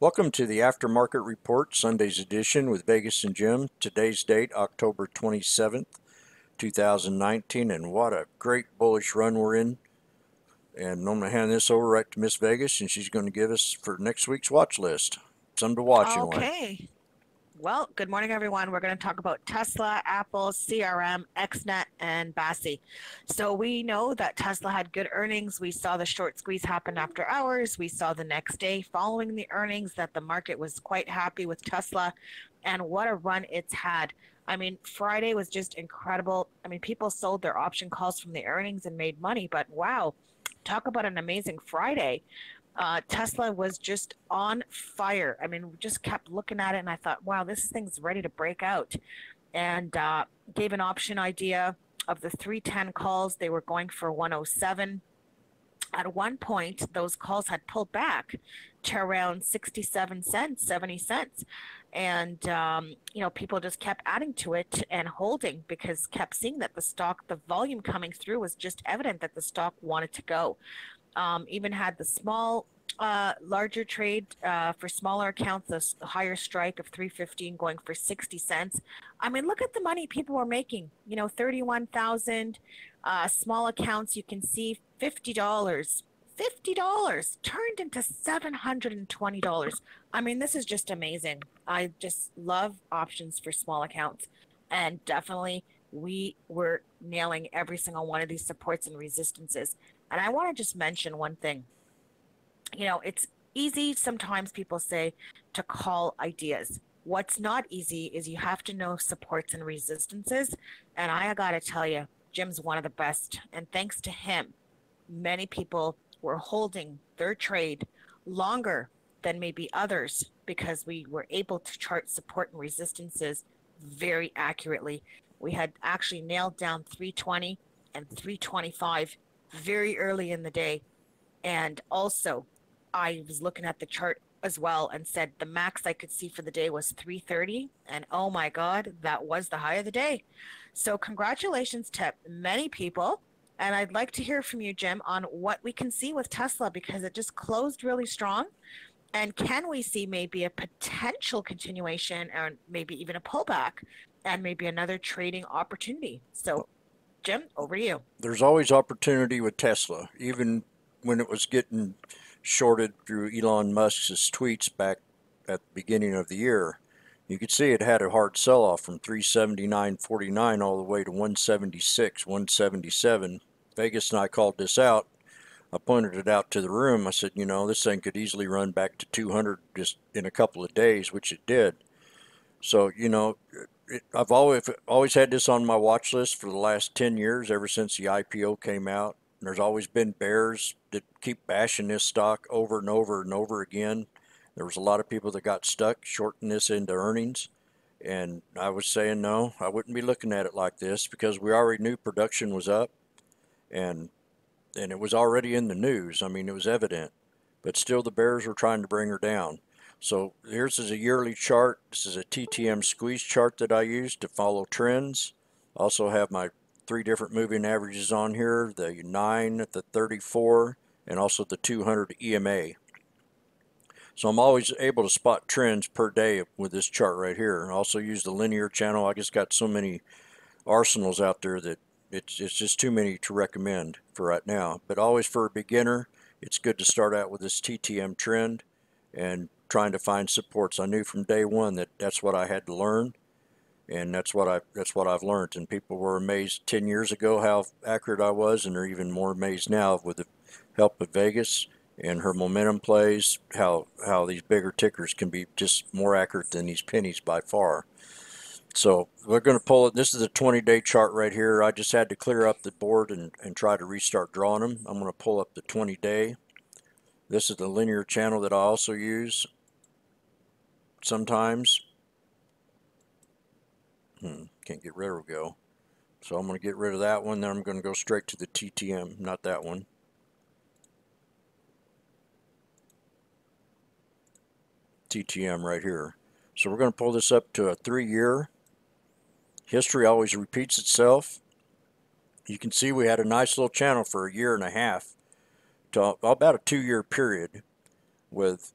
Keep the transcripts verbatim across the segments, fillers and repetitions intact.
Welcome to the Aftermarket Report, Sunday's edition with Vegas and Jim. Today's date, October twenty-seventh, two thousand nineteen, and what a great bullish run we're in. And I'm going to hand this over right to Miss Vegas, and she's going to give us for next week's watch list. Something to watch. Okay. Well, good morning, everyone. We're going to talk about Tesla, Apple, C R M, X net, and B A S I. So we know that Tesla had good earnings. We saw the short squeeze happen after hours. We saw the next day following the earnings that the market was quite happy with Tesla, and what a run it's had. I mean, Friday was just incredible. I mean, people sold their option calls from the earnings and made money, but wow, talk about an amazing Friday. Uh, Tesla was just on fire. I mean, we just kept looking at it, and I thought, wow, this thing's ready to break out. And uh, gave an option idea of the three ten calls. They were going for one oh seven. At one point, those calls had pulled back to around sixty-seven cents, seventy cents. And, um, you know, people just kept adding to it and holding because kept seeing that the stock, the volume coming through was just evident that the stock wanted to go. Um, even had the small, uh, larger trade uh, for smaller accounts, the higher strike of three fifteen going for sixty cents. I mean, look at the money people were making, you know, thirty-one thousand, uh, small accounts, you can see fifty dollars, fifty dollars turned into seven hundred twenty dollars. I mean, this is just amazing. I just love options for small accounts, and definitely we were nailing every single one of these supports and resistances. And I want to just mention one thing. You know, it's easy, sometimes people say, to call ideas. What's not easy is you have to know supports and resistances. And I got to tell you, Jim's one of the best. And thanks to him, many people were holding their trade longer than maybe others because we were able to chart support and resistances very accurately. We had actually nailed down three twenty and three twenty-five very early in the day, and also I was looking at the chart as well and said the max I could see for the day was three thirty, and oh my god, that was the high of the day. So congratulations to many people, and I'd like to hear from you, Jim, on what we can see with Tesla, because it just closed really strong. And can we see maybe a potential continuation or maybe even a pullback and maybe another trading opportunity? So Jim, over to you. There's always opportunity with Tesla, even when it was getting shorted through Elon Musk's tweets back at the beginning of the year. You could see it had a hard sell-off from three seventy-nine forty-nine all the way to one seventy-six, one seventy-seven. Vegas and I called this out. I pointed it out to the room. I said, you know, this thing could easily run back to two hundred just in a couple of days, which it did. So, you know, It, I've always always had this on my watch list for the last ten years, ever since the I P O came out. And there's always been bears that keep bashing this stock over and over and over again. There was a lot of people that got stuck shorting this into earnings. And I was saying, no, I wouldn't be looking at it like this, because we already knew production was up, and and it was already in the news. I mean, it was evident, but still the bears were trying to bring her down. So here's is a yearly chart. This is a T T M squeeze chart that I use to follow trends. I also have my three different moving averages on here, the nine, the thirty-four, and also the two hundred E M A. So I'm always able to spot trends per day with this chart right here. I also use the linear channel. I just got so many arsenals out there that it's, it's just too many to recommend for right now. But always for a beginner, it's good to start out with this T T M trend and trying to find supports. I knew from day one that that's what I had to learn, and that's what I that's what I've learned. And people were amazed ten years ago how accurate I was, and they're even more amazed now with the help of Vegas and her momentum plays. How how these bigger tickers can be just more accurate than these pennies by far. So we're going to pull it. This is a twenty-day chart right here. I just had to clear up the board and and try to restart drawing them. I'm going to pull up the twenty-day. This is the linear channel that I also use sometimes. Hmm, can't get rid of it. Go. So I'm going to get rid of that one. Then I'm going to go straight to the T T M, not that one. T T M right here. So we're going to pull this up to a three year. History always repeats itself. You can see we had a nice little channel for a year and a half to about a two year period with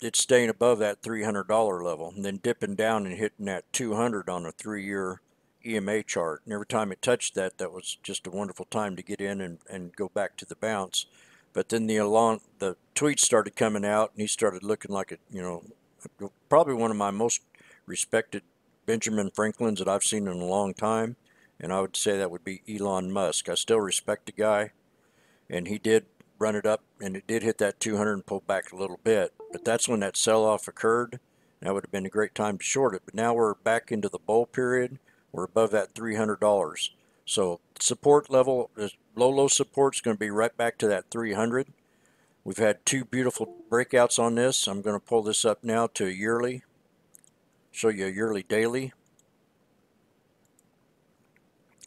it's staying above that three hundred dollar level and then dipping down and hitting that two hundred on a three-year E M A chart. And every time it touched that, that was just a wonderful time to get in and, and go back to the bounce. But then the alarm, the tweets started coming out, and he started looking like a, you know, probably one of my most respected Benjamin Franklins that I've seen in a long time. And I would say that would be Elon Musk. I still respect the guy, and he did run it up, and it did hit that two hundred and pull back a little bit. But that's when that sell-off occurred. That would have been a great time to short it. But now we're back into the bull period. We're above that three hundred dollars. So support level, low, low support is going to be right back to that three hundred. We've had two beautiful breakouts on this. I'm going to pull this up now to a yearly, show you a yearly daily.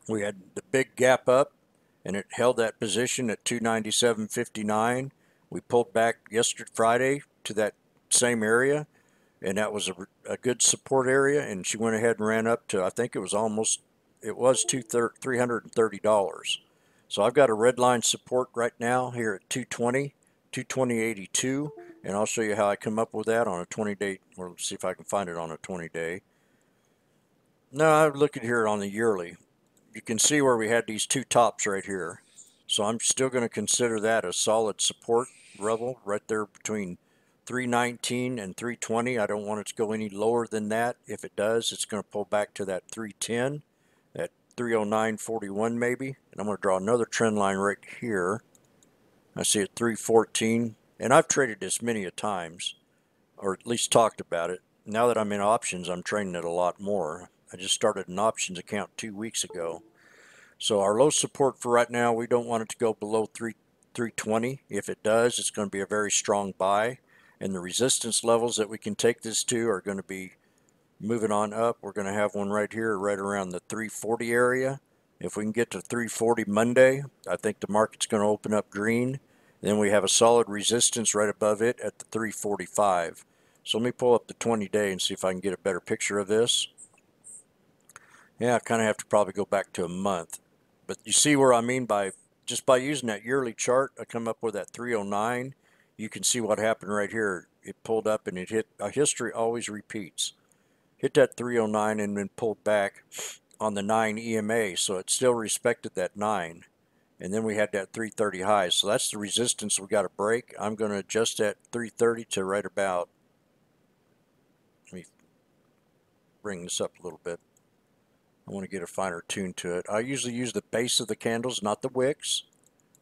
We had the big gap up, and it held that position at two ninety-seven fifty-nine. We pulled back yesterday, Friday, to that same area, and that was a, a good support area, and she went ahead and ran up to, I think it was almost, it was three hundred thirty dollars. So I've got a red line support right now here at two twenty, two twenty eighty-two, and I'll show you how I come up with that on a twenty-day, or see if I can find it on a twenty-day. Now I'm looking here on the yearly. You can see where we had these two tops right here. So I'm still going to consider that a solid support level right there between three nineteen and three twenty. I don't want it to go any lower than that. If it does, it's going to pull back to that three ten, that three oh nine forty-one maybe. And I'm going to draw another trend line right here. I see it three fourteen. And I've traded this many a times, or at least talked about it. Now that I'm in options, I'm trading it a lot more. I just started an options account two weeks ago. So our low support for right now, we don't want it to go below three twenty. If it does, it's going to be a very strong buy. And the resistance levels that we can take this to are going to be moving on up. We're going to have one right here, right around the three forty area. If we can get to three forty Monday, I think the market's going to open up green. Then we have a solid resistance right above it at the three forty-five. So let me pull up the twenty-day and see if I can get a better picture of this. Yeah, I kind of have to probably go back to a month. But you see where I mean by, just by using that yearly chart, I come up with that three oh nine. You can see what happened right here. It pulled up and it hit, a history always repeats. Hit that three oh nine and then pulled back on the nine E M A, so it still respected that nine. And then we had that three thirty high, so that's the resistance we got to break. I'm going to adjust that three thirty to right about, let me bring this up a little bit. I want to get a finer tune to it. I usually use the base of the candles, not the wicks.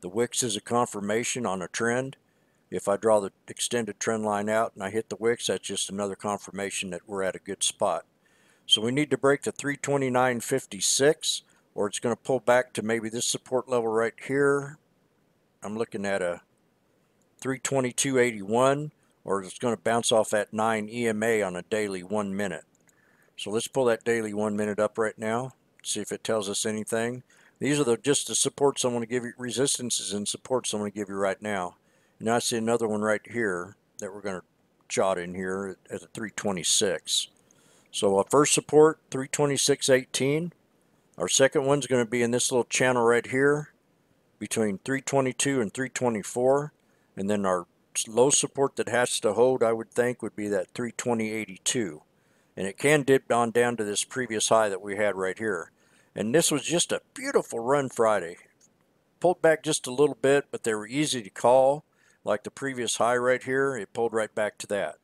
The wicks is a confirmation on a trend. If I draw the extended trend line out and I hit the wicks, that's just another confirmation that we're at a good spot. So we need to break the three twenty-nine fifty-six, or it's going to pull back to maybe this support level right here. I'm looking at a three twenty-two eighty-one, or it's going to bounce off that nine E M A on a daily one minute. So let's pull that daily one minute up right now, see if it tells us anything. These are the, just the supports I want to give you, resistances and supports I want to give you right now. Now I see another one right here that we're going to jot in here at the three twenty-six. So our first support, three twenty-six eighteen. Our second one's going to be in this little channel right here between three twenty-two and three twenty-four. And then our low support that has to hold, I would think, would be that three twenty eighty-two. And it can dip on down to this previous high that we had right here. And this was just a beautiful run Friday. Pulled back just a little bit, but they were easy to call. Like the previous high right here, it pulled right back to that.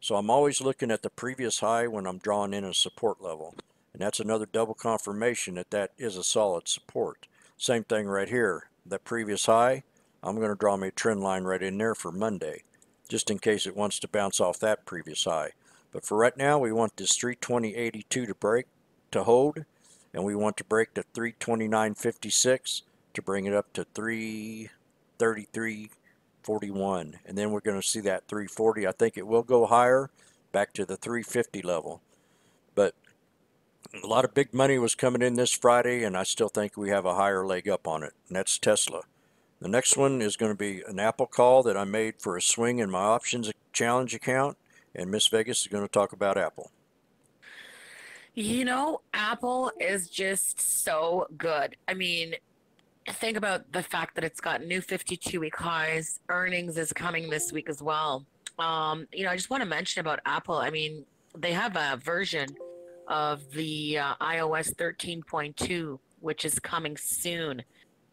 So I'm always looking at the previous high when I'm drawing in a support level. And that's another double confirmation that that is a solid support. Same thing right here. That previous high, I'm going to draw me a trend line right in there for Monday, just in case it wants to bounce off that previous high. But for right now, we want this three twenty eighty-two to break, to hold, and we want to break the three twenty-nine fifty-six to bring it up to three thirty-three. forty-one, and then we're going to see that three forty. I think it will go higher back to the three fifty level, but a lot of big money was coming in this Friday, and I still think we have a higher leg up on it, and that's Tesla. The next one is going to be an Apple call that I made for a swing in my options challenge account, and Miss Vegas is going to talk about Apple. You know, Apple is just so good. I mean, think about the fact that it's got new fifty-two week highs. Earnings is coming this week as well. Um, you know, I just want to mention about Apple. I mean, they have a version of the uh, i O S thirteen point two, which is coming soon.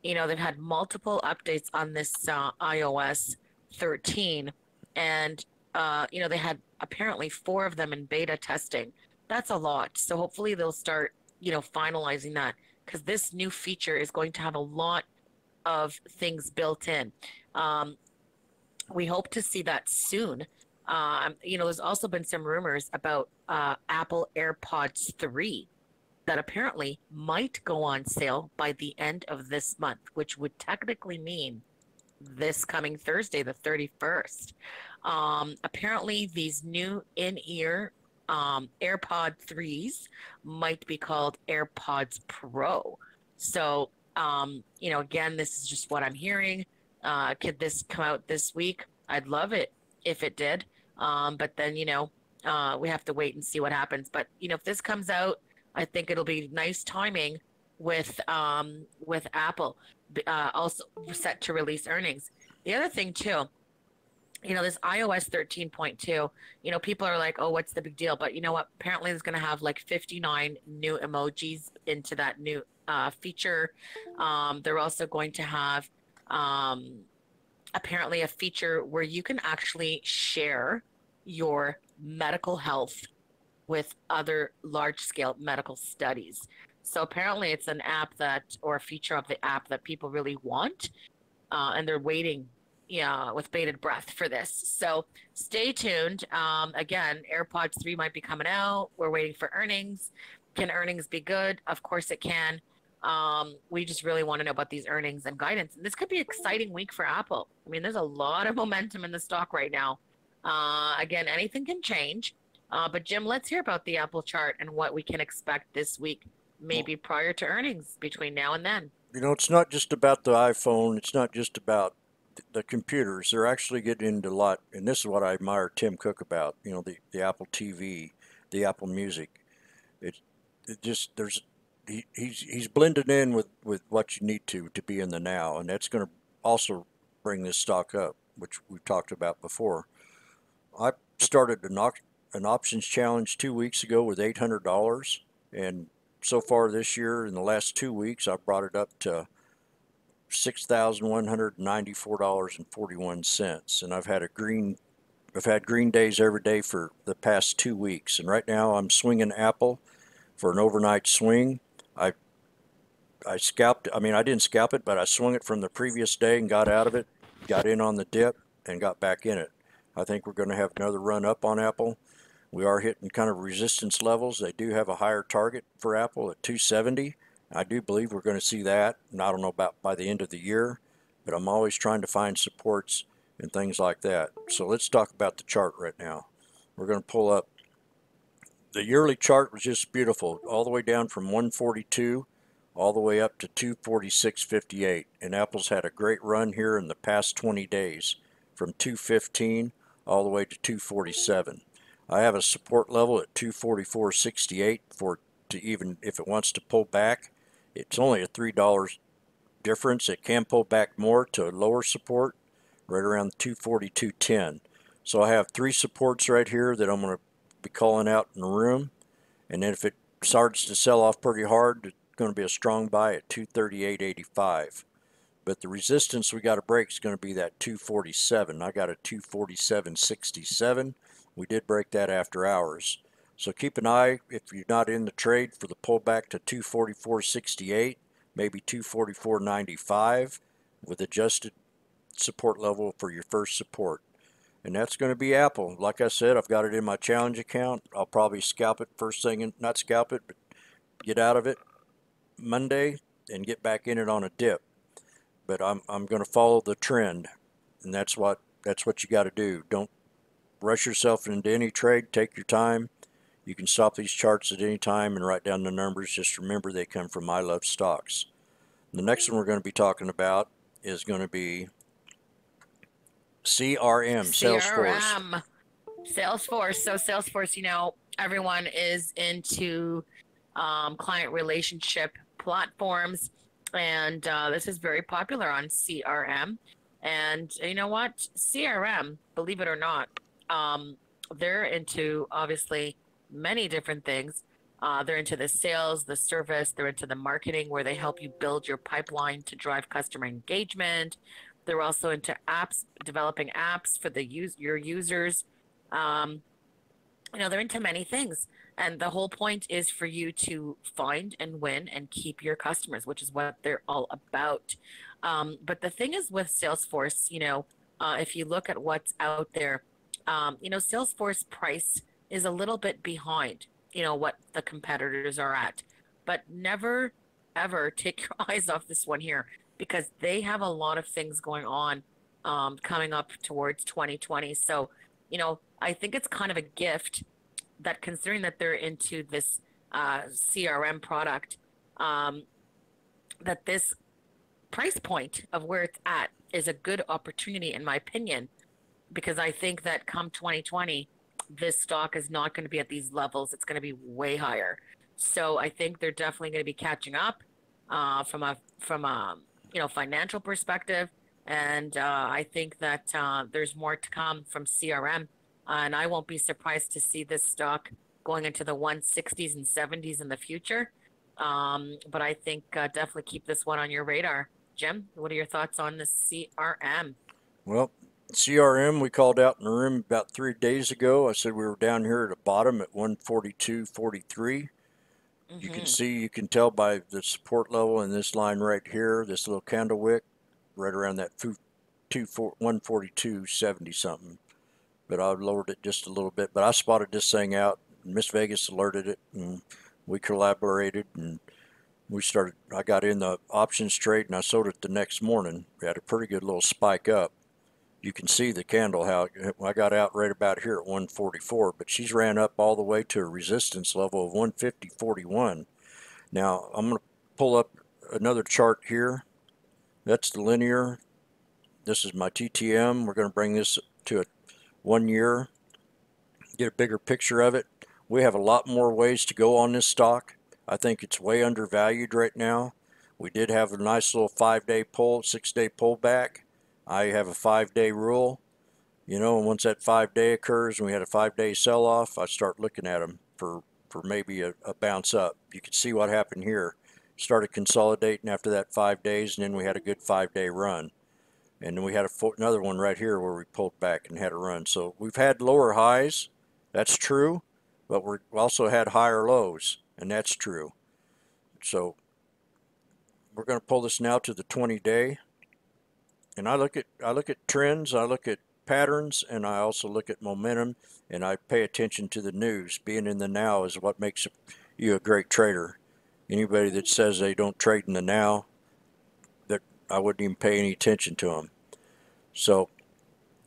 You know, they've had multiple updates on this uh, i O S thirteen, and uh, you know, they had apparently four of them in beta testing. That's a lot. So hopefully they'll start, you know, finalizing that, because this new feature is going to have a lot of things built in. Um, we hope to see that soon. Um, you know, there's also been some rumors about uh, Apple AirPods three that apparently might go on sale by the end of this month, which would technically mean this coming Thursday, the thirty-first. Um, apparently, these new in-ear um, AirPod threes might be called AirPods Pro. So, um, you know, again, this is just what I'm hearing. Uh, could this come out this week? I'd love it if it did. Um, but then, you know, uh, we have to wait and see what happens. But, you know, if this comes out, I think it'll be nice timing with um, with Apple uh, also set to release earnings. The other thing too, you know, this i O S thirteen point two, you know, people are like, oh, what's the big deal? But you know what? Apparently, it's going to have like fifty-nine new emojis into that new uh, feature. Um, they're also going to have um, apparently a feature where you can actually share your medical health with other large-scale medical studies. So apparently it's an app that, or a feature of the app that people really want, uh, and they're waiting yeah, with bated breath for this. So stay tuned. Um, again, AirPods three might be coming out. We're waiting for earnings. Can earnings be good? Of course it can. Um, we just really want to know about these earnings and guidance. And this could be an exciting week for Apple. I mean, there's a lot of momentum in the stock right now. Uh, again, anything can change. Uh, but, Jim, let's hear about the Apple chart and what we can expect this week, maybe prior to earnings, between now and then. You know, it's not just about the iPhone. It's not just about the computers. They're actually getting into a lot, and this is what I admire Tim Cook about, you know, the, the Apple T V, the Apple Music. It, it just, there's, he, he's, he's blended in with, with what you need to to be in the now, and that's going to also bring this stock up, which we've talked about before. I started to knock... an options challenge two weeks ago with eight hundred dollars, and so far this year in the last two weeks I brought it up to six thousand one hundred ninety-four dollars and forty-one cents, and I've had a green I've had green days every day for the past two weeks, and right now I'm swinging Apple for an overnight swing. I I scalped I mean I didn't scalp it, but I swung it from the previous day and got out of it, got in on the dip and got back in it. I think we're going to have another run up on Apple. We are hitting kind of resistance levels. They do have a higher target for Apple at two seventy. I do believe we're going to see that, and I don't know about by the end of the year, but I'm always trying to find supports and things like that. So let's talk about the chart right now. We're going to pull up. The yearly chart was just beautiful, all the way down from one forty-two all the way up to two forty-six fifty-eight, and Apple's had a great run here in the past twenty days from two fifteen all the way to two forty-seven. I have a support level at two forty-four sixty-eight for to even if it wants to pull back. It's only a three dollar difference. It can pull back more to a lower support right around two forty-two ten. So I have three supports right here that I'm going to be calling out in the room. And then if it starts to sell off pretty hard, it's going to be a strong buy at two thirty-eight eighty-five. But the resistance we got to break is going to be that two forty-seven. I got a two forty-seven sixty-seven. We did break that after hours. So keep an eye, if you're not in the trade, for the pullback to two forty-four sixty-eight, maybe two forty-four ninety-five, with adjusted support level for your first support. And that's going to be Apple. Like I said, I've got it in my challenge account. I'll probably scalp it first thing, and not scalp it, but get out of it Monday and get back in it on a dip. But I'm, I'm going to follow the trend, and that's what that's what you got to do. Don't rush yourself into any trade. Take your time. You can stop these charts at any time and write down the numbers. Just remember they come from I Love Stocks. The next one we're going to be talking about is going to be C R M, Salesforce. Salesforce. So Salesforce, you know, everyone is into um, client relationship platforms. And uh, this is very popular on C R M. And you know what? C R M, believe it or not, um, they're into obviously many different things. Uh, they're into the sales, the service, they're into the marketing where they help you build your pipeline to drive customer engagement. They're also into apps, developing apps for the use, your users. Um, you know, they're into many things. And the whole point is for you to find and win and keep your customers, which is what they're all about. Um, but the thing is with Salesforce, you know, uh, if you look at what's out there, um, you know, Salesforce price is a little bit behind, you know, what the competitors are at. But never, ever take your eyes off this one here, because they have a lot of things going on um, coming up towards twenty twenty. So, you know, I think it's kind of a gift that, considering that they're into this uh, C R M product, um, that this price point of where it's at is a good opportunity, in my opinion, because I think that come twenty twenty, this stock is not going to be at these levels. It's going to be way higher. So I think they're definitely going to be catching up uh, from a from a you know, financial perspective, and uh, I think that uh, there's more to come from C R M. Uh, and I won't be surprised to see this stock going into the one sixties and seventies in the future. Um, but I think uh, definitely keep this one on your radar. Jim, what are your thoughts on the C R M? Well, C R M, we called out in the room about three days ago. I said we were down here at the bottom at one forty-two forty-three. Mm-hmm. You can see, you can tell by the support level in this line right here, this little candle wick, right around that one forty-two seventy something. But I've lowered it just a little bit. But I spotted this thing out. Miss Vegas alerted it, and we collaborated, and we started. I got in the options trade, and I sold it the next morning. We had a pretty good little spike up. You can see the candle how it, I got out right about here at one forty-four, but she's ran up all the way to a resistance level of one fifty forty-one. Now I'm going to pull up another chart here. That's the linear. This is my T T M. We're going to bring this to a one year, get a bigger picture of it. We have a lot more ways to go on this stock. I think it's way undervalued right now. We did have a nice little five-day pull, six-day pullback. I have a five-day rule. You know, and once that five-day occurs and we had a five-day sell-off, I start looking at them for, for maybe a, a bounce up. You can see what happened here. Started consolidating after that five days, and then we had a good five-day run. And then we had a, another one right here where we pulled back and had a run. So we've had lower highs, that's true, but we're, we also had higher lows, and that's true. So we're going to pull this now to the twenty-day. And I look at I look at trends, I look at patterns, and I also look at momentum, and I pay attention to the news. Being in the now is what makes you a great trader. Anybody that says they don't trade in the now, I wouldn't even pay any attention to them. So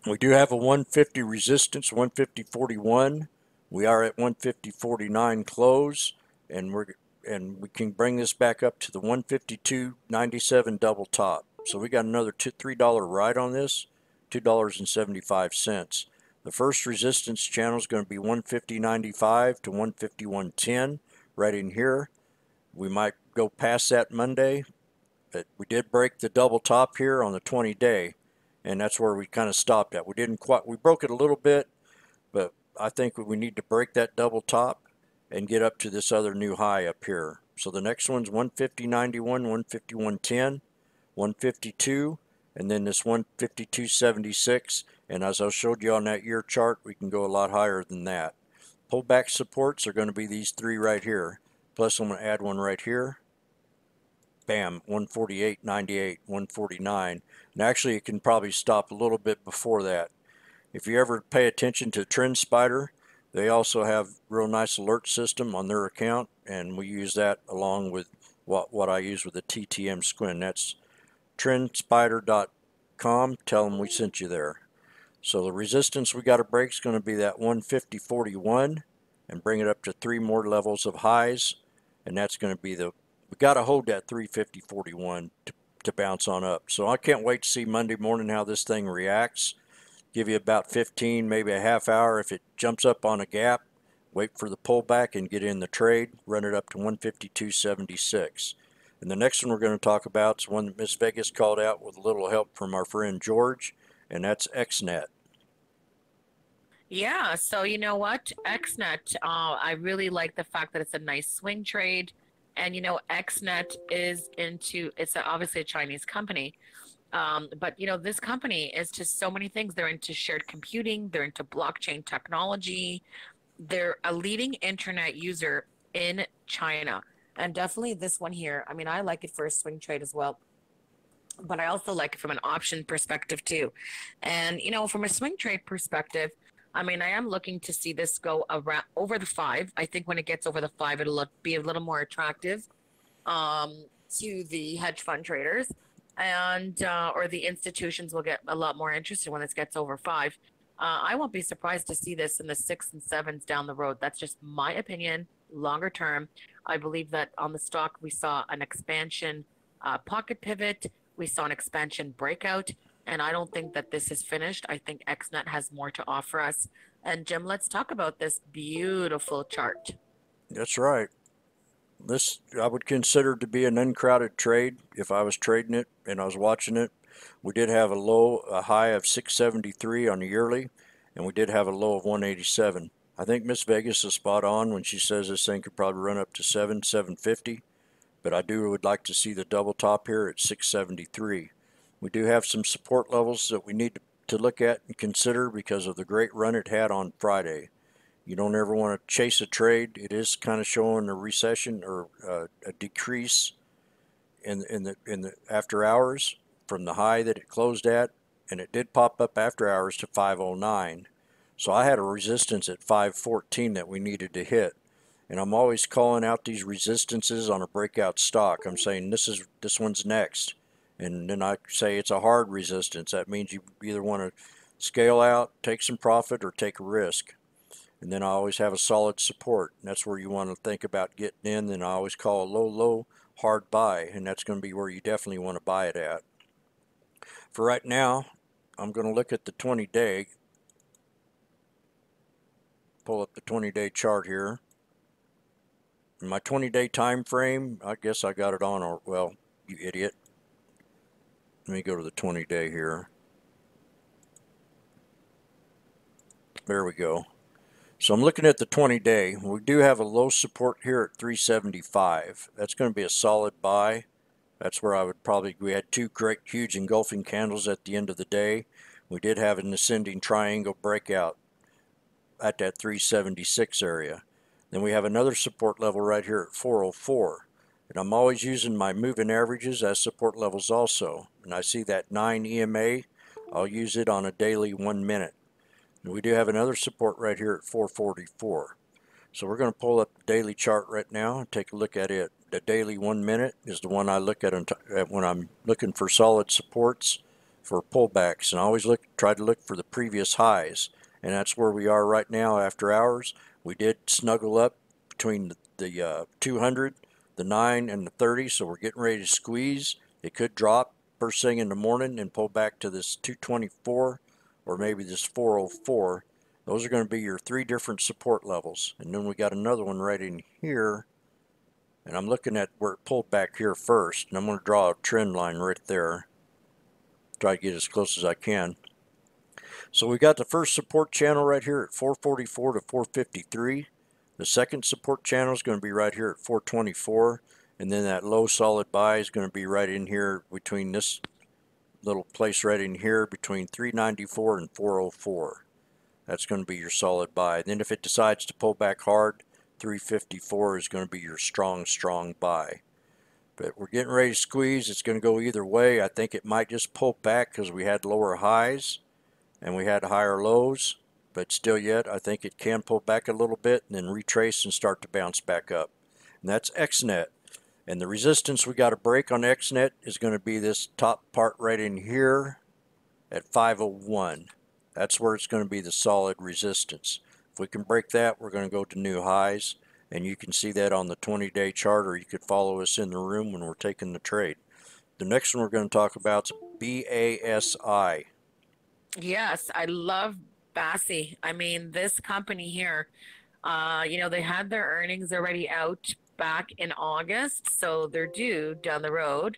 we do have a one fifty resistance, one fifty forty-one. We are at one fifty forty-nine close, and we're and we can bring this back up to the one fifty-two ninety-seven double top. So we got another two, three dollar ride on this, two dollars and seventy-five cents. The first resistance channel is going to be one fifty ninety-five to one fifty-one ten, right in here. We might go past that Monday. But we did break the double top here on the twenty-day, and that's where we kind of stopped at. We didn't quite, we broke it a little bit, but I think we need to break that double top and get up to this other new high up here. So the next one's one fifty ninety-one, one fifty-one ten, one fifty-two, and then this one fifty-two seventy-six. And as I showed you on that year chart, we can go a lot higher than that. Pullback supports are going to be these three right here. Plus, I'm going to add one right here. Bam, one forty-eight ninety-eight, one forty-nine. And actually, it can probably stop a little bit before that. If you ever pay attention to TrendSpider, they also have real nice alert system on their account, and we use that along with what, what I use with the T T M squint. That's trendspider dot com. Tell them we sent you there. So the resistance we got to break is going to be that one fifty forty-one and bring it up to three more levels of highs, and that's going to be the we got to hold that three fifty forty-one to, to bounce on up. So I can't wait to see Monday morning how this thing reacts. Give you about fifteen, maybe a half hour. If it jumps up on a gap, wait for the pullback and get in the trade. Run it up to one fifty-two seventy-six. And the next one we're going to talk about is one that Miss Vegas called out with a little help from our friend George, and that's X net. Yeah. So you know what? X net, uh, I really like the fact that it's a nice swing trade. And, you know, X net is into, it's obviously a Chinese company. Um, but, you know, this company is just so many things. They're into shared computing. They're into blockchain technology. They're a leading internet user in China. And definitely this one here. I mean, I like it for a swing trade as well. But I also like it from an option perspective too. And, you know, from a swing trade perspective, I mean, I am looking to see this go around over the five. I think when it gets over the five, it'll look, be a little more attractive um, to the hedge fund traders. And, uh, or the institutions will get a lot more interested when this gets over five. Uh, I won't be surprised to see this in the six and sevens down the road. That's just my opinion. Longer term, I believe that on the stock, we saw an expansion uh, pocket pivot. We saw an expansion breakout, and I don't think that this is finished. I think X net has more to offer us. And Jim, let's talk about this beautiful chart. That's right. This I would consider to be an uncrowded trade if I was trading it and I was watching it. We did have a low, a high of six seventy-three on the yearly, and we did have a low of one eighty-seven. I think Miss Vegas is spot on when she says this thing could probably run up to seven, seven fifty. But I do would like to see the double top here at six seventy-three. We do have some support levels that we need to look at and consider because of the great run it had on Friday. You don't ever want to chase a trade. It is kind of showing a recession or uh, a decrease in in the in the after hours from the high that it closed at, and it did pop up after hours to five oh nine. So I had a resistance at five fourteen that we needed to hit. And I'm always calling out these resistances on a breakout stock. I'm saying this is this one's next. And then I say it's a hard resistance. That means you either want to scale out, take some profit, or take a risk. And then I always have a solid support. And that's where you want to think about getting in. Then I always call a low, low, hard buy. And that's going to be where you definitely want to buy it at. For right now, I'm going to look at the twenty-day. Pull up the twenty-day chart here. My twenty-day time frame, I guess I got it on, or, well, you idiot. Let me go to the twenty-day here. There we go. So I'm looking at the twenty-day. We do have a low support here at three seventy-five. That's going to be a solid buy. That's where I would probably, we had two great, huge engulfing candles at the end of the day. We did have an ascending triangle breakout at that three seventy-six area. Then we have another support level right here at four oh four. And I'm always using my moving averages as support levels also. And I see that nine E M A. I'll use it on a daily one minute. And we do have another support right here at four forty-four. So we're going to pull up the daily chart right now and take a look at it. The daily one minute is the one I look at when I'm looking for solid supports for pullbacks. And I always look, try to look for the previous highs. And that's where we are right now after hours. We did snuggle up between the, the uh, two hundred, the nine, and the thirty, so we're getting ready to squeeze. It could drop first thing in the morning and pull back to this two twenty-four or maybe this four oh four. Those are going to be your three different support levels. And then we got another one right in here. And I'm looking at where it pulled back here first. And I'm going to draw a trend line right there. Try to get as close as I can. So we got the first support channel right here at four forty-four to four fifty-three. The second support channel is going to be right here at four twenty-four. And then that low solid buy is going to be right in here between this little place right in here between three ninety-four and four oh four. That's going to be your solid buy. And then if it decides to pull back hard, three fifty-four is going to be your strong, strong buy. But we're getting ready to squeeze. It's going to go either way. I think it might just pull back because we had lower highs. And we had higher lows, but still yet, I think it can pull back a little bit and then retrace and start to bounce back up. And that's X net. And the resistance we got to break on X net is going to be this top part right in here at five oh one. That's where it's going to be the solid resistance. If we can break that, we're going to go to new highs. And you can see that on the twenty-day chart, or you could follow us in the room when we're taking the trade. The next one we're going to talk about is B A S I. Yes, I love B A S I. I mean, this company here, uh, you know, they had their earnings already out back in August, so they're due down the road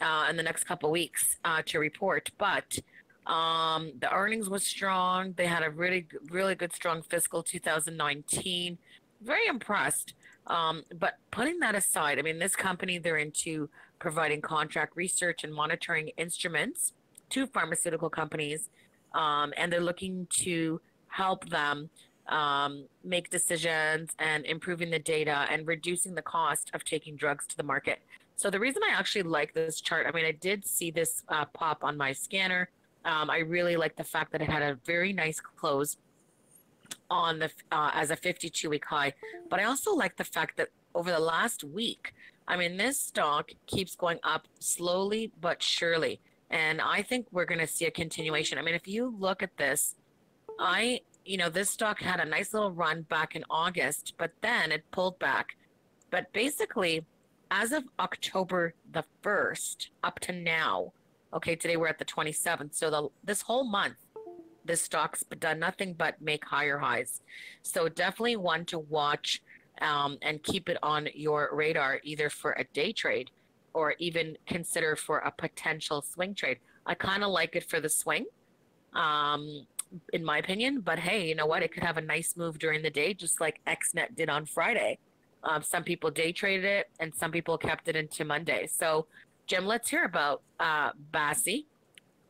uh, in the next couple weeks uh, to report. But Um, the earnings was strong. They had a really, really good, strong fiscal two thousand nineteen. Very impressed. Um, but putting that aside, I mean, this company, they're into providing contract research and monitoring instruments to pharmaceutical companies, um, and they're looking to help them um, make decisions and improving the data and reducing the cost of taking drugs to the market. So the reason I actually like this chart, I mean, I did see this uh, pop on my scanner. Um, I really like the fact that it had a very nice close on the uh, as a fifty-two week high. But I also like the fact that over the last week, I mean, this stock keeps going up slowly but surely. And I think we're going to see a continuation. I mean, if you look at this, I, you know, this stock had a nice little run back in August, but then it pulled back. But basically, as of October the first up to now, okay, today we're at the twenty-seventh. So the, this whole month, this stock's done nothing but make higher highs. So definitely one to watch um, and keep it on your radar, either for a day trade or even consider for a potential swing trade. I kind of like it for the swing, um, in my opinion. But hey, you know what? It could have a nice move during the day, just like X net did on Friday. Um, some people day traded it, and some people kept it into Monday. So, Jim, let's hear about uh, B A S I.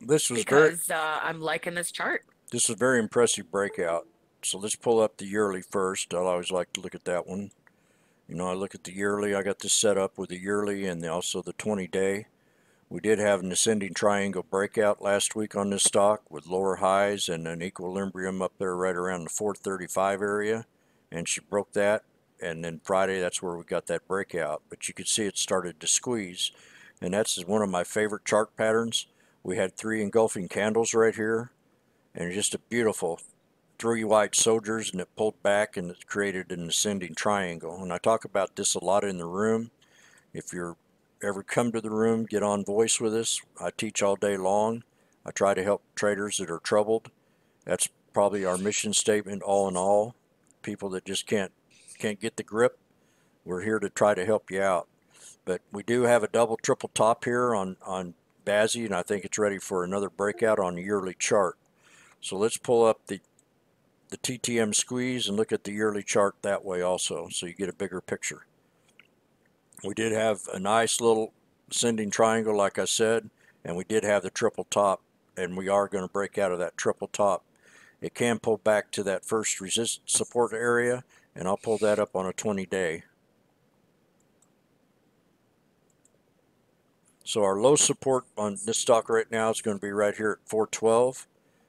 This was because very, uh, I'm liking this chart. This was a very impressive breakout. So let's pull up the yearly first. I always like to look at that one. You know, I look at the yearly. I got this set up with the yearly and also the twenty day. We did have an ascending triangle breakout last week on this stock with lower highs and an equilibrium up there right around the four thirty-five area, and she broke that. And then Friday, that's where we got that breakout. But you could see it started to squeeze, and that's one of my favorite chart patterns. We had three engulfing candles right here, and just a beautiful three white soldiers, and it pulled back, and it created an ascending triangle. And I talk about this a lot in the room. If you're ever come to the room, get on voice with us. I teach all day long. I try to help traders that are troubled. That's probably our mission statement all in all. People that just can't can't get the grip, we're here to try to help you out. But we do have a double triple top here on on B A S I, and I think it's ready for another breakout on the yearly chart. So let's pull up the the T T M squeeze and look at the yearly chart that way also, so you get a bigger picture. We did have a nice little ascending triangle, like I said, and we did have the triple top, and we are going to break out of that triple top. It can pull back to that first resist support area, and I'll pull that up on a twenty day. So our low support on this stock right now is going to be right here at four twelve.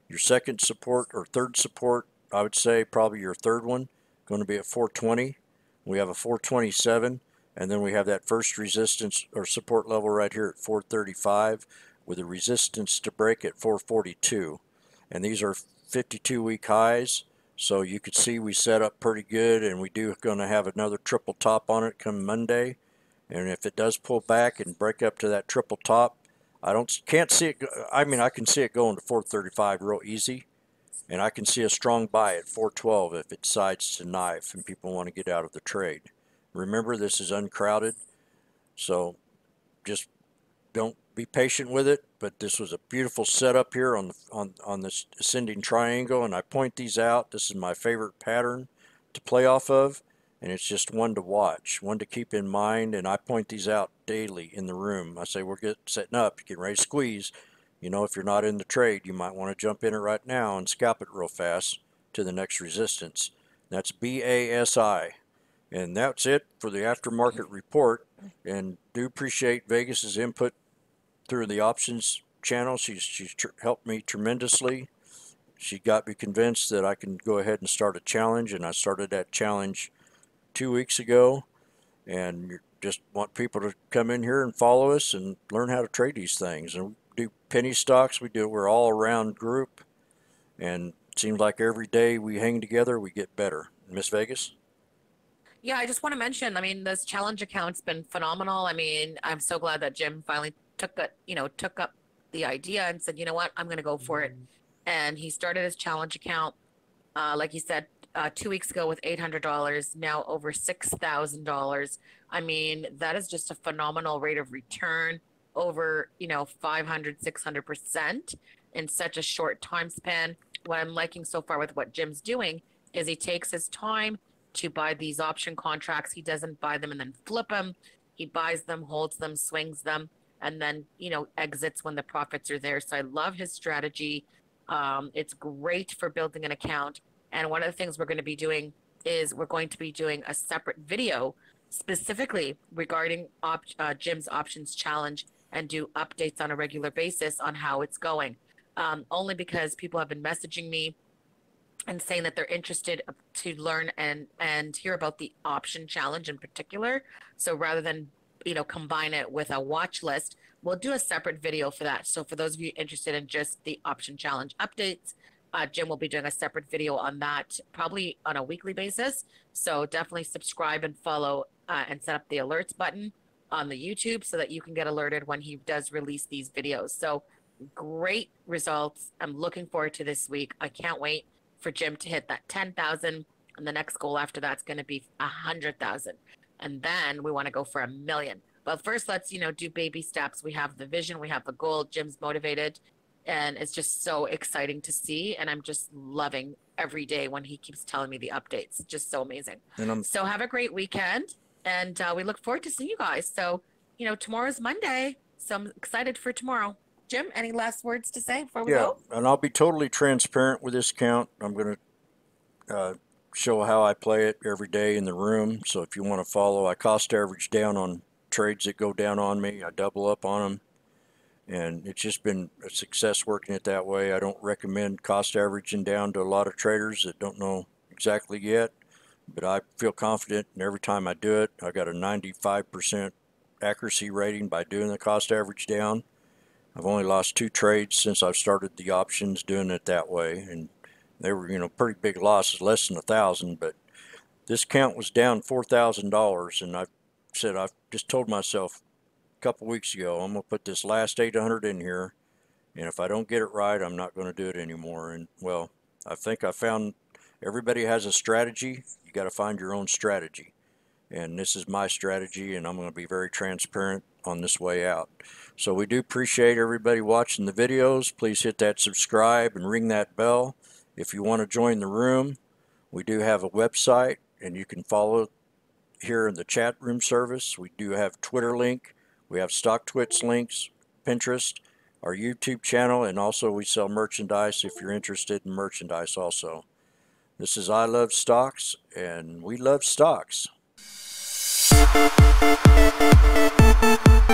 Your second support or third support, I would say probably your third one, going to be at four twenty. We have a four twenty-seven, and then we have that first resistance or support level right here at four thirty-five with a resistance to break at four forty-two. And these are fifty-two week highs. So you could see we set up pretty good, and we do going to have another triple top on it come Monday. And if it does pull back and break up to that triple top, I don't can't see it. I mean, I can see it going to four thirty-five real easy, and I can see a strong buy at four twelve if it decides to knife and people want to get out of the trade. Remember, this is uncrowded, so just don't be patient with it. But this was a beautiful setup here on the, on, on this ascending triangle, and I point these out. This is my favorite pattern to play off of, and it's just one to watch, one to keep in mind, and I point these out daily in the room. I say, we're getting setting up, you can raise squeeze. You know, if you're not in the trade, you might want to jump in it right now and scalp it real fast to the next resistance. That's B A S I. And that's it for the aftermarket report, and do appreciate Vegas's input through the options channel. She's, she's tr helped me tremendously. She got me convinced that I can go ahead and start a challenge, and I started that challenge two weeks ago, and just want people to come in here and follow us and learn how to trade these things. And we do penny stocks. We do, we're all around group, and it seems like every day we hang together, we get better. Miss Vegas? Yeah, I just want to mention, I mean, this challenge account's been phenomenal. I mean, I'm so glad that Jim finally took that, you know, took up the idea and said, you know what, I'm going to go for it. And he started his challenge account, uh, like he said, uh, two weeks ago with eight hundred dollars, now over six thousand dollars. I mean, that is just a phenomenal rate of return, over, you know, five hundred, six hundred percent. in such a short time span. What I'm liking so far with what Jim's doing is he takes his time to buy these option contracts. He doesn't buy them and then flip them. He buys them, holds them, swings them, and then, you know, exits when the profits are there. So I love his strategy. Um, it's great for building an account. And one of the things we're going to be doing is we're going to be doing a separate video specifically regarding op uh, Jim's options challenge, and do updates on a regular basis on how it's going. Um, only because people have been messaging me and saying that they're interested to learn and, and hear about the option challenge in particular. So rather than, you know, combine it with a watch list, we'll do a separate video for that. So for those of you interested in just the option challenge updates, uh, Jim will be doing a separate video on that, probably on a weekly basis. So definitely subscribe and follow uh, and set up the alerts button on the YouTube so that you can get alerted when he does release these videos. So great results. I'm looking forward to this week. I can't wait for Jim to hit that ten thousand, and the next goal after that's going to be one hundred thousand. And then we want to go for a million. But first, let's, you know, do baby steps. We have the vision, we have the goal, Jim's motivated, and it's just so exciting to see. And I'm just loving every day when he keeps telling me the updates. Just so amazing. And I'm so have a great weekend, and uh, we look forward to seeing you guys. So, you know, tomorrow's Monday, so I'm excited for tomorrow. Jim, any last words to say before we yeah, go? Yeah, and I'll be totally transparent with this account. I'm going to uh, show how I play it every day in the room. So if you want to follow, I cost average down on trades that go down on me. I double up on them. And it's just been a success working it that way. I don't recommend cost averaging down to a lot of traders that don't know exactly yet. But I feel confident, and every time I do it, I got a ninety-five percent accuracy rating by doing the cost average down. I've only lost two trades since I've started the options doing it that way, and they were, you know, pretty big losses, less than a thousand. But this account was down four thousand dollars, and I said, I've just told myself a couple weeks ago, I'm gonna put this last eight hundred in here, and if I don't get it right, I'm not going to do it anymore. And well, I think I found everybody has a strategy. You got to find your own strategy, and this is my strategy, and I'm going to be very transparent on this way out. So we do appreciate everybody watching the videos. Please hit that subscribe and ring that bell. If you want to join the room, we do have a website, and you can follow here in the chat room service. We do have Twitter link, we have Stocktwits links, Pinterest, our YouTube channel, and also we sell merchandise if you're interested in merchandise also. This is I Love Stocks, and we love stocks. We'll be right back.